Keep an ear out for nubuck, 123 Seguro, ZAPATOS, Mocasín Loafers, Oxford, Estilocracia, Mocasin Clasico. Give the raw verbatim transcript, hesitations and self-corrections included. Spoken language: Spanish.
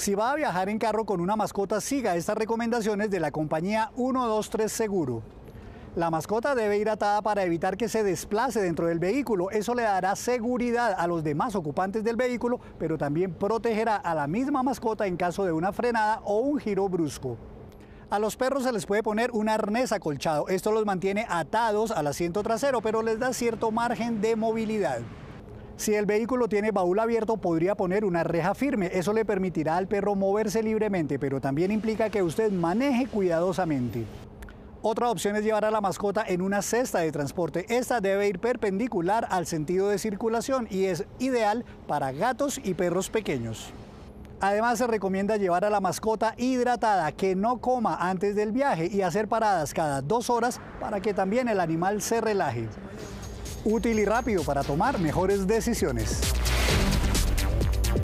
Si va a viajar en carro con una mascota, siga estas recomendaciones de la compañía uno dos tres Seguro. La mascota debe ir atada para evitar que se desplace dentro del vehículo. Eso le dará seguridad a los demás ocupantes del vehículo, pero también protegerá a la misma mascota en caso de una frenada o un giro brusco. A los perros se les puede poner un arnés acolchado. Esto los mantiene atados al asiento trasero, pero les da cierto margen de movilidad. Si el vehículo tiene baúl abierto, podría poner una reja firme. Eso le permitirá al perro moverse libremente, pero también implica que usted maneje cuidadosamente. Otra opción es llevar a la mascota en una cesta de transporte. Esta debe ir perpendicular al sentido de circulación y es ideal para gatos y perros pequeños. Además, se recomienda llevar a la mascota hidratada, que no coma antes del viaje, y hacer paradas cada dos horas para que también el animal se relaje. Útil y rápido para tomar mejores decisiones.